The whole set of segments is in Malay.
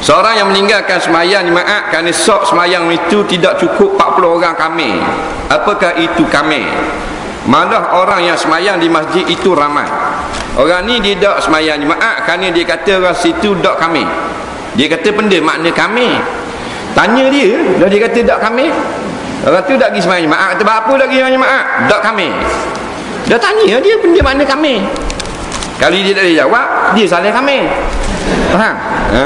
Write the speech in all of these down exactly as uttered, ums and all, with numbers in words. Seorang yang meninggalkan semayang jemaah kerana sok semayang itu tidak cukup empat puluh orang kami. Apakah itu kami? Malah orang yang semayang di masjid itu ramai. Orang ni dia tak semayang jemaah kerana dia kata orang situ tak kami. Dia kata benda makna kami. Tanya dia, dah dia kata tak kami. Orang tu tak pergi semayang jemaah, kata apa lagi semayang jemaah? Tak kami. Dah tanya dia benda makna kami. Kalau dia tak boleh jawab, dia salah kami. Faham? Ha.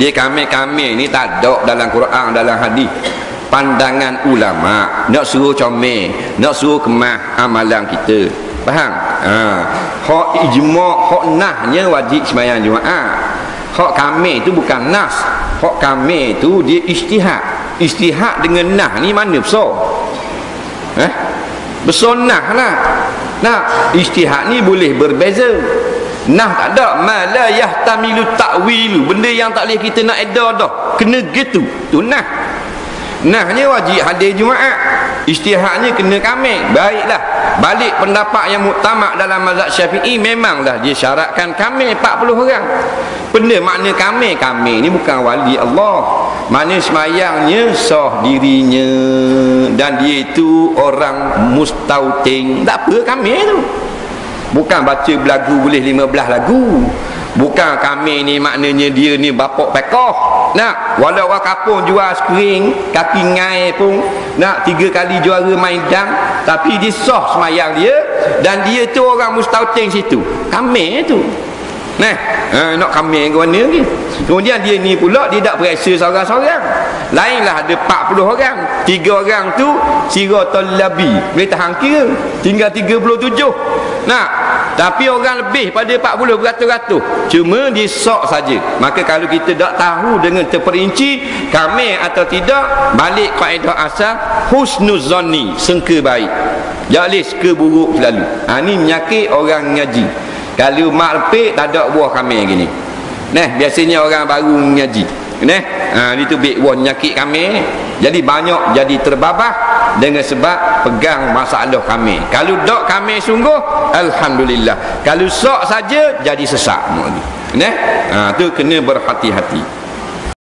Dia kami-kami ni tak ada dalam Quran, dalam hadis. Pandangan ulama, nak suruh comel, nak suruh kemah amalan kita. Faham? Ha. Hak ijma', hak nahnya wajib sembahyang Jumaat. Hak kami tu bukan nas. Hak kami tu dia ijtihad. Ijtihad dengan nah ni mana besar? Eh? Besar nah lah. Nah, ijtihad ni boleh berbeza. Nah tak ada mala yahtamilu ta'wilu, benda yang tak boleh kita nak edar dah. Kena gitu. Tu nah. Nahnya wajib hadir Jumaat. Ijtihadnya kena kami. Baiklah. Balik pendapat yang muktamak dalam mazhab Syafi'i memanglah dia syaratkan kami empat puluh orang. Benda makna kami, kami ni bukan wali Allah. Makna semayangnya sah dirinya dan dia itu orang mustauting. Tak apa kami tu. Bukan baca lagu boleh lima belas lagu. Bukan kami ni maknanya dia ni bapak pekoh. Nak walau wakapun jual skring, kaki ngai pun nak tiga kali juara main dang, tapi dia sah semayang dia dan dia tu orang mustauting situ. Kami tu. Nah, eh, nak kami ke mana lagi? Kemudian dia ni pula dia tak periksa seorang-seorang. Lainlah ada empat puluh orang. Tiga orang tu sira talabi, boleh tahan kira. Tinggal tiga puluh tujuh. Nah, tapi orang lebih pada empat puluh beratus-ratus. Cuma dia sok saja. Maka kalau kita tak tahu dengan terperinci kami atau tidak, balik kaedah asal husnuzanni, sangka baik. Jangan sangka buruk selalu. Ha, ni menyakit orang ngaji. Kalau mak lepik tak ada buah kami gini. Nah, biasanya orang baru mengaji. Nah, ha, itu big one nyakit kami. Jadi banyak jadi terbabah dengan sebab pegang masalah kami. Kalau dok kami sungguh, alhamdulillah. Kalau sok saja jadi sesak. Nah, ha, tu kena berhati-hati.